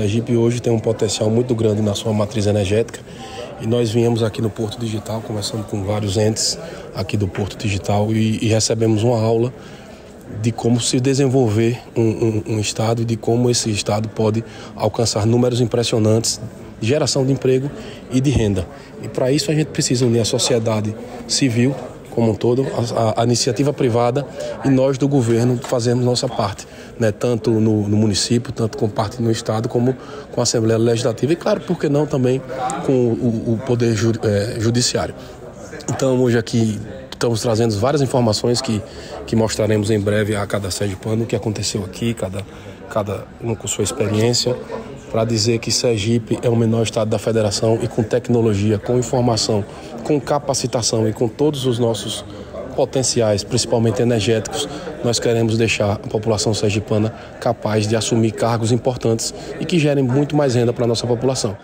Sergipe hoje tem um potencial muito grande na sua matriz energética e nós viemos aqui no Porto Digital, conversando com vários entes aqui do Porto Digital e recebemos uma aula de como se desenvolver um estado e de como esse estado pode alcançar números impressionantes de geração de emprego e de renda. E para isso a gente precisa unir a sociedade civil como um todo, a iniciativa privada e nós do governo fazemos nossa parte, né? Tanto no município, tanto com parte no estado, como com a Assembleia Legislativa e, claro, por que não também com o Poder Judiciário. Então, hoje aqui estamos trazendo várias informações que mostraremos em breve a cada sergipano, o que aconteceu aqui, cada um com sua experiência, para dizer que Sergipe é o menor estado da federação e com tecnologia, com informação, com capacitação e com todos os nossos potenciais, principalmente energéticos, nós queremos deixar a população sergipana capaz de assumir cargos importantes e que gerem muito mais renda para a nossa população.